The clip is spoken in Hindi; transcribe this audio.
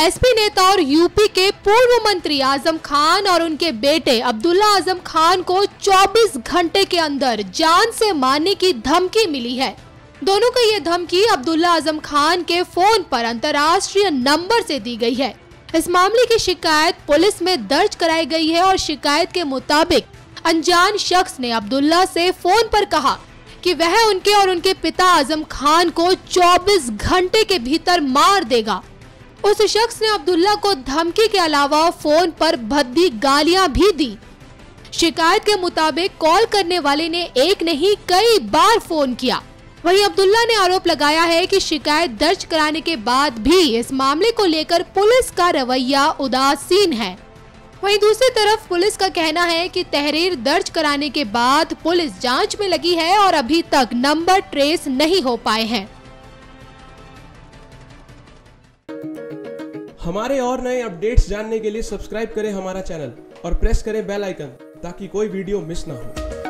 एसपी नेता और यूपी के पूर्व मंत्री आजम खान और उनके बेटे अब्दुल्ला आजम खान को 24 घंटे के अंदर जान से मारने की धमकी मिली है। दोनों को ये धमकी अब्दुल्ला आजम खान के फोन पर अंतर्राष्ट्रीय नंबर से दी गई है। इस मामले की शिकायत पुलिस में दर्ज कराई गई है और शिकायत के मुताबिक अनजान शख्स ने अब्दुल्ला से फोन पर कहा कि वह उनके और उनके पिता आजम खान को 24 घंटे के भीतर मार देगा। उस शख्स ने अब्दुल्ला को धमकी के अलावा फोन पर भद्दी गालियां भी दी। शिकायत के मुताबिक कॉल करने वाले ने एक नहीं कई बार फोन किया। वहीं अब्दुल्ला ने आरोप लगाया है कि शिकायत दर्ज कराने के बाद भी इस मामले को लेकर पुलिस का रवैया उदासीन है। वहीं दूसरी तरफ पुलिस का कहना है कि तहरीर दर्ज कराने के बाद पुलिस जांच में लगी है और अभी तक नंबर ट्रेस नहीं हो पाए हैं। हमारे और नए अपडेट्स जानने के लिए सब्सक्राइब करें हमारा चैनल और प्रेस करें बेल आइकन ताकि कोई वीडियो मिस ना हो।